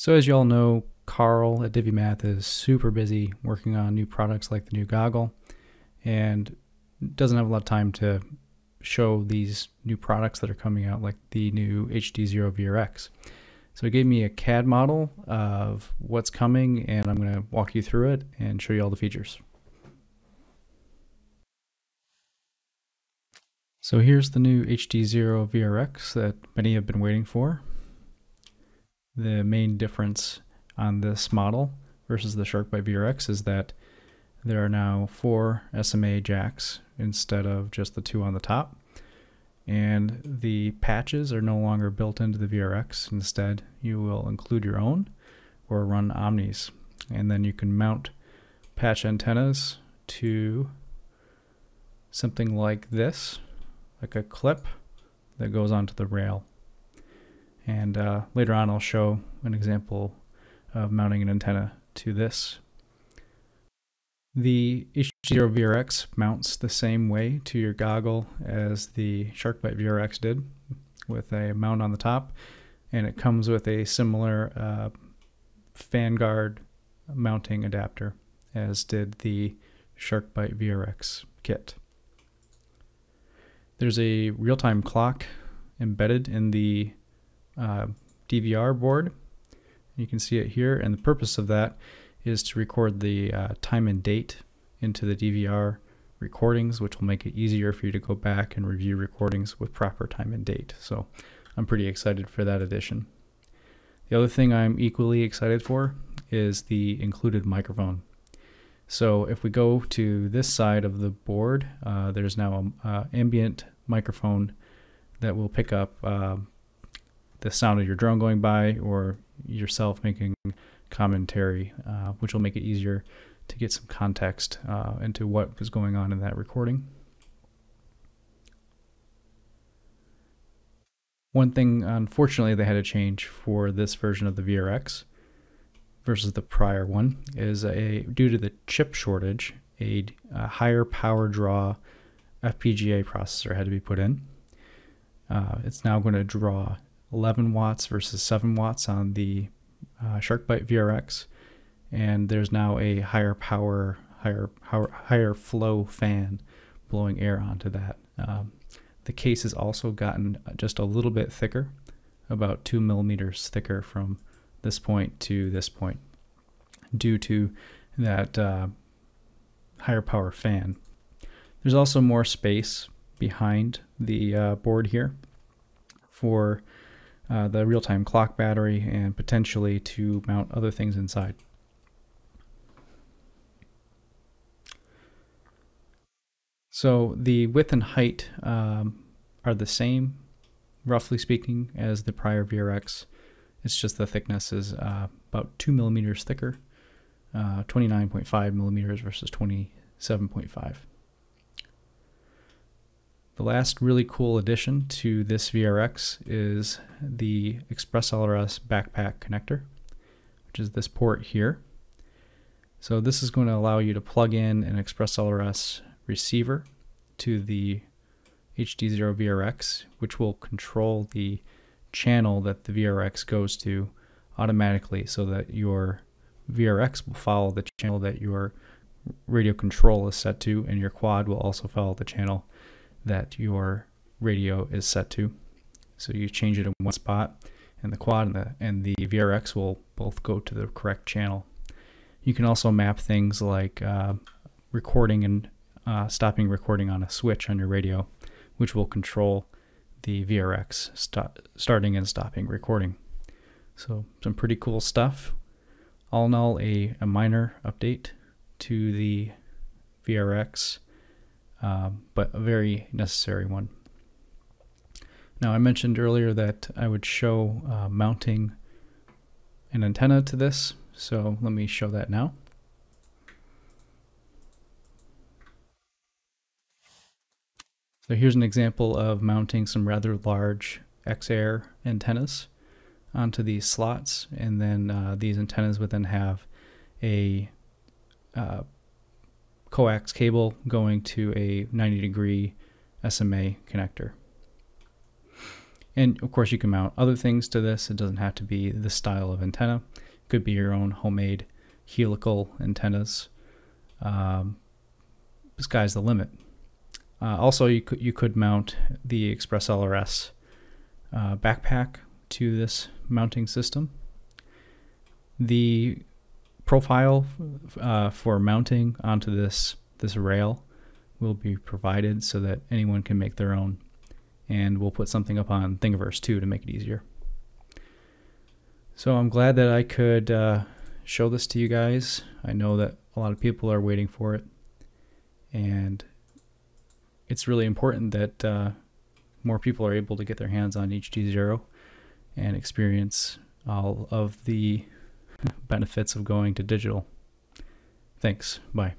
So as you all know, Carl at DiviMath is super busy working on new products like the new goggle and doesn't have a lot of time to show these new products that are coming out, like the new HDZero VRX. So it gave me a CAD model of what's coming, and I'm going to walk you through it and show you all the features. So here's the new HDZero VRX that many have been waiting for. The main difference on this model versus the Shark Byte VRX is that there are now 4 SMA jacks instead of just the 2 on the top. And the patches are no longer built into the VRX. Instead, you will include your own or run Omnis. And then you can mount patch antennas to something like this, like a clip that goes onto the rail. And later on, I'll show an example of mounting an antenna to this. The HDZero VRX mounts the same way to your goggle as the Shark Byte VRX did, with a mount on the top, and it comes with a similar fan guard mounting adapter as did the Shark Byte VRX kit. There's a real-time clock embedded in the DVR board. You can see it here, and the purpose of that is to record the time and date into the DVR recordings, which will make it easier for you to go back and review recordings with proper time and date. So I'm pretty excited for that addition. The other thing I'm equally excited for is the included microphone. So if we go to this side of the board, there's now an ambient microphone that will pick up the sound of your drone going by or yourself making commentary, which will make it easier to get some context into what was going on in that recording. One thing, unfortunately, they had to change for this version of the VRX versus the prior one is due to the chip shortage, a higher power draw FPGA processor had to be put in. It's now going to draw 11 watts versus 7 watts on the Shark Byte VRX, and there's now a higher power, higher flow fan blowing air onto that. The case has also gotten just a little bit thicker, about 2 millimeters thicker from this point to this point, due to that higher power fan. There's also more space behind the board here for the real-time clock battery and potentially to mount other things inside. So the width and height are the same, roughly speaking, as the prior VRX. It's just the thickness is about 2 millimeters thicker, 29.5 millimeters versus 27.5. The last really cool addition to this VRX is the ExpressLRS backpack connector, which is this port here. So this is going to allow you to plug in an ExpressLRS receiver to the HDZero VRX, which will control the channel that the VRX goes to automatically, so that your VRX will follow the channel that your radio control is set to, and your quad will also follow the channel that your radio is set to. So you change it in one spot, and the quad and the VRX will both go to the correct channel. You can also map things like recording and stopping recording on a switch on your radio, which will control the VRX starting and stopping recording. So some pretty cool stuff. All in all, a minor update to the VRX, but a very necessary one. Now, I mentioned earlier that I would show mounting an antenna to this, so let me show that now. So here's an example of mounting some rather large X air antennas onto these slots, and then these antennas would then have a coax cable going to a 90-degree SMA connector. And of course you can mount other things to this. It doesn't have to be this style of antenna. It could be your own homemade helical antennas. The sky's the limit. Also, you could mount the ExpressLRS backpack to this mounting system. The profile for mounting onto this rail will be provided so that anyone can make their own. And we'll put something up on Thingiverse too to make it easier. So I'm glad that I could show this to you guys. I know that a lot of people are waiting for it, and it's really important that more people are able to get their hands on HDZero and experience all of the benefits of going to digital. Thanks. Bye.